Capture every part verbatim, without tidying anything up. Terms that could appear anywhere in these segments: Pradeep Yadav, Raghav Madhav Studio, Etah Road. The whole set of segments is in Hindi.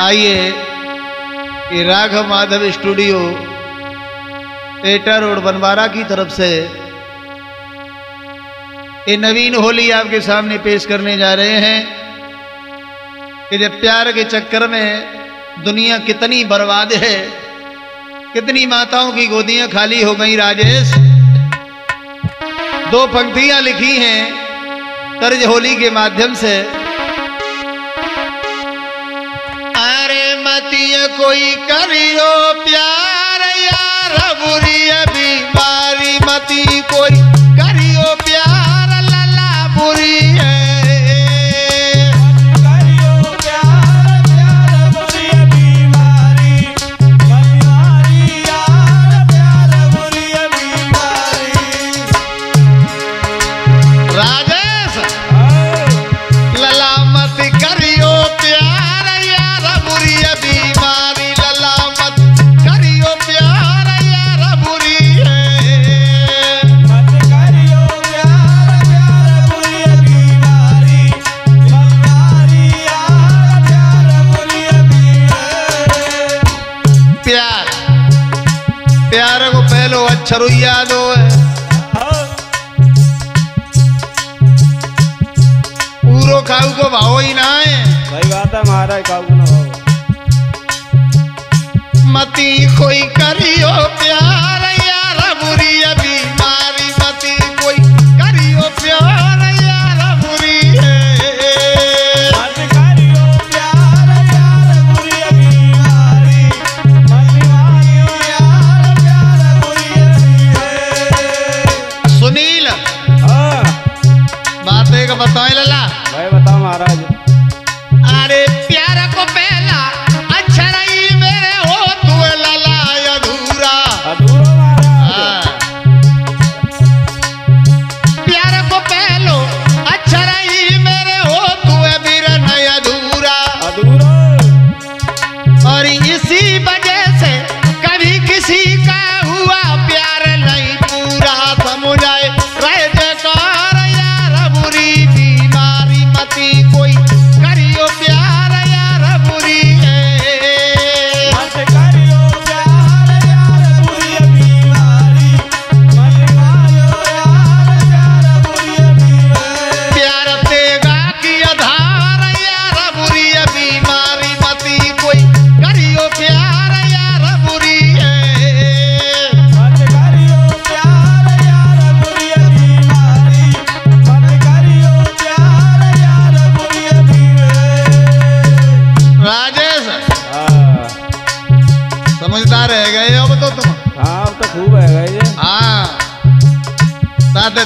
आइए राघव माधव स्टूडियो एटा रोड बनवारा की तरफ से ये नवीन होली आपके सामने पेश करने जा रहे हैं कि जब प्यार के चक्कर में दुनिया कितनी बर्बाद है, कितनी माताओं की गोदियां खाली हो गई। राजेश दो पंक्तियां लिखी हैं तर्ज होली के माध्यम से। अरे मतिया कोई करियो प्यार यार बुरी बीमारी, मती कोई करियो प्यार लला बुरी है करियो प्यार प्यार बुरी बीमारी बीमारी यार प्यार बुरी बीमारी। राजेश लला मत करियो प्यार अक्षरों याद हो पूरो खाऊ को भाव ही ना है भाई बात है महाराज खाऊ ना भाव। मती कोई करियो प्यार यार बुरी बीमारी, मती कोई करियो प्यार यार बुरी बताओ लला भाई बताओ महाराज। अरे प्यार को पहला अक्षर ही मेरे हो तू लला अधूरा अधूरा महाराज। प्यार को पहलो अक्षर ही मेरे हो तू बीर नहीं अधूरा अधूरा। और इसी वजह से कभी किसी का हुआ प्यार नहीं पूरा, समुदाय रह जाता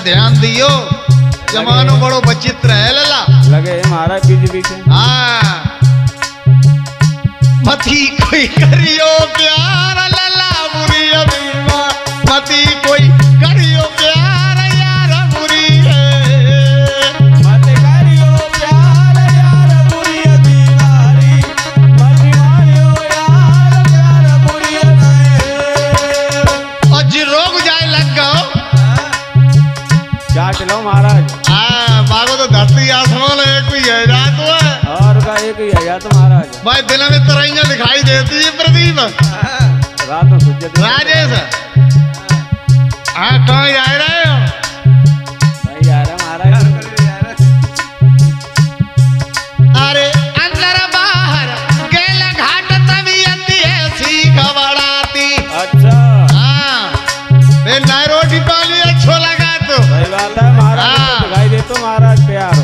ध्यान दियो। जमानो बड़ो बचित्र है लला लगे महाराज बीच बीच। हाँ मती कोई करियो प्यार लला बुरी अभिमा, मती कोई करियो प्यार यार बुरी मती करियो प्यार यार बुरी बीमारी मती करियो यार प्यार बुरी है। और जी रोग जाए लग गओ जाट लो महाराज। हाँ बागो तो धरती आसमान एक ही है जात हुआ और का एक ही है जात महाराज। भाई दिल में तरंगियां दिखाई देती है प्रदीप रात में सुजत राजेश। हाँ कहाँ जा रहे हो? नहीं जा रहा महाराज। अरे अंदर बाहर गेला घाट तबीयत है सीख बढ़ाती। अच्छा हाँ बे नारोटी पाली अच्छो लगा सही बात है महाराज दिखाई दे तो महाराज प्यार हो।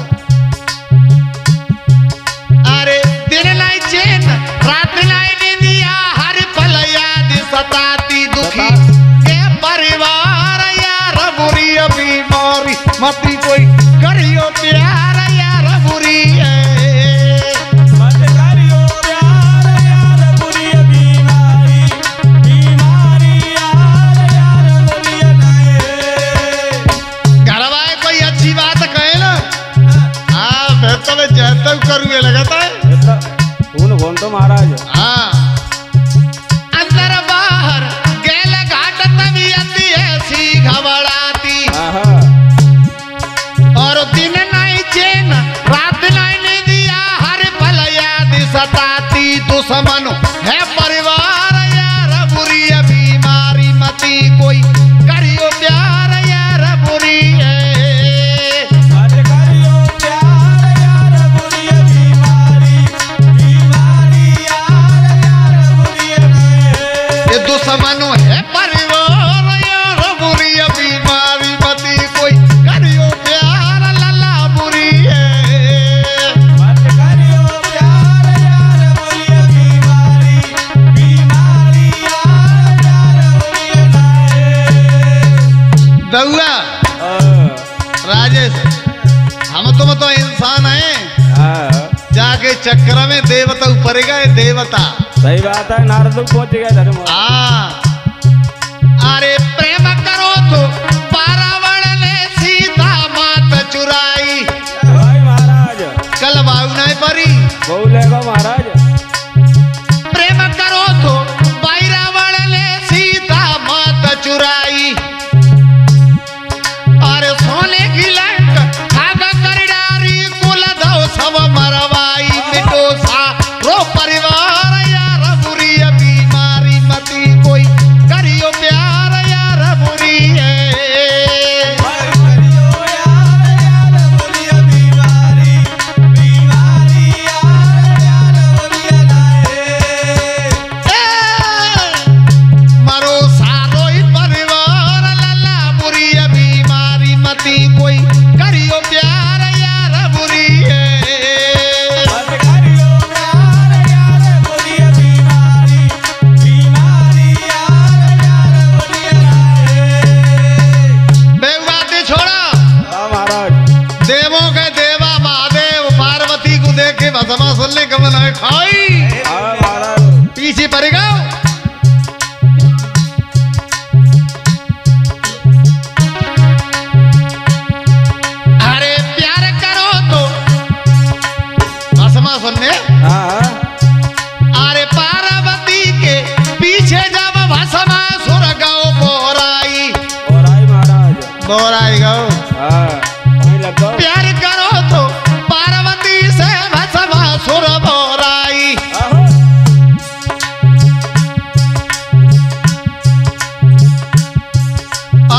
अरे दिन लाई चैन रात लाई निंदिया हर पल याद सताती दुखी के परिवार यार बुरी बीमारी, मती कोई करियो प्यार यार बुरी लगाता है तूने फोन तो महाराज। हाँ अंदर बाहर गेल घाट तबीयत ऐसी घबराती। और दिन नहीं चैन रात नहीं दिया हर पल याद सताती। तो दुश्मन है परिवार यार, बुरी है बीमारी मती कोई करियो प्यार यार, बुरी है करियो प्यार यार, बुरी है बीमारी बीमारी यार, यार बुरी है ये दुश्मन है परिवार यार, बुरी है बीमारी मती कोई करियो प्यार लला, बुरी है बउआ राजेश। हम तुम तो इंसान हैं, जाके चक्र में देवता ऊपर गए देवता। सही बात है, नारद पहुंच गए धर्म। अरे प्रेम करो तो पारावण ने सीता माता चुराई। भाई महाराज कल बाऊ नहीं परी बोले गो महाराज। प्रेम करो तो पारावण ने सीता माता चुराई, सोने की लंक धागा कर डारी, कुल दो सब मरवाई, मिटो सारो परिवार यार, बुरी है बीमारी मती कोई करियो प्यार यार, बुरी है करियो यार यार, बुरी है बीमारी बीमारी यार, यार बुरी है मरो सारो ही परिवार लला, बुरी है मती कोई करियो प्यार यार, बुरी है करियो प्यार यार, बुरी है बीमारी बीमारी यार, यार बुरी है। बेवादी छोड़ा महाराज, देवों के देवा महादेव पार्वती को देख के भसमा सुनने कमल है खाई महाराज, पीछे पड़ गए। अरे पार्वती के पीछे जब भस्मा सुर गौ बोराई, बोराई महाराज बोराई गौ। प्यार करो तो पार्वती से भस्मा सुर बोराई,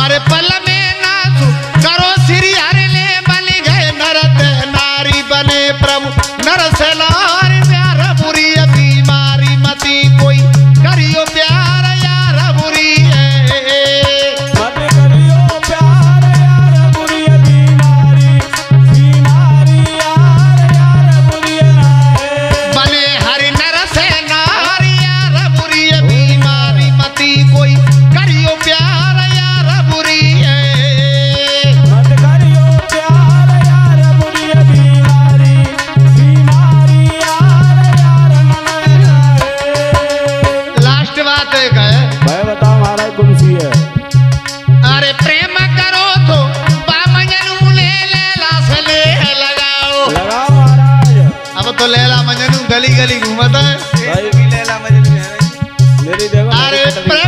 अरे पल में नाच करो श्री हरि ने, बन गए नर देह नारी, बने प्रभु नर से गली गली घूमता है। अरे